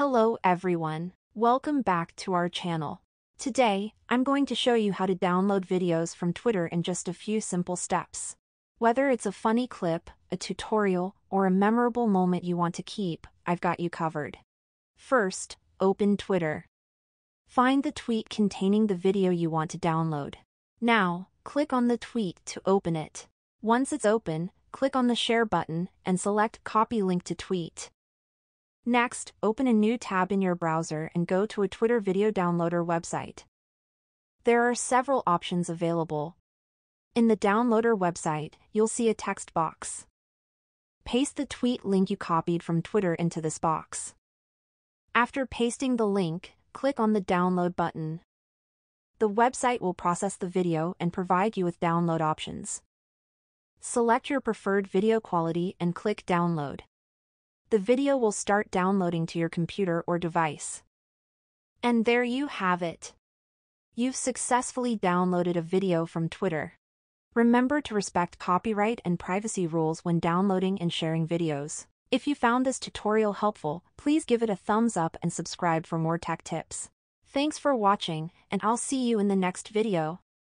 Hello everyone, welcome back to our channel. Today, I'm going to show you how to download videos from Twitter in just a few simple steps. Whether it's a funny clip, a tutorial, or a memorable moment you want to keep, I've got you covered. First, open Twitter. Find the tweet containing the video you want to download. Now, click on the tweet to open it. Once it's open, click on the share button and select copy link to tweet. Next, open a new tab in your browser and go to a Twitter video downloader website. There are several options available. In the downloader website, you'll see a text box. Paste the tweet link you copied from Twitter into this box. After pasting the link, click on the download button. The website will process the video and provide you with download options. Select your preferred video quality and click download. The video will start downloading to your computer or device. And there you have it. You've successfully downloaded a video from Twitter. Remember to respect copyright and privacy rules when downloading and sharing videos. If you found this tutorial helpful, please give it a thumbs up and subscribe for more tech tips. Thanks for watching, and I'll see you in the next video.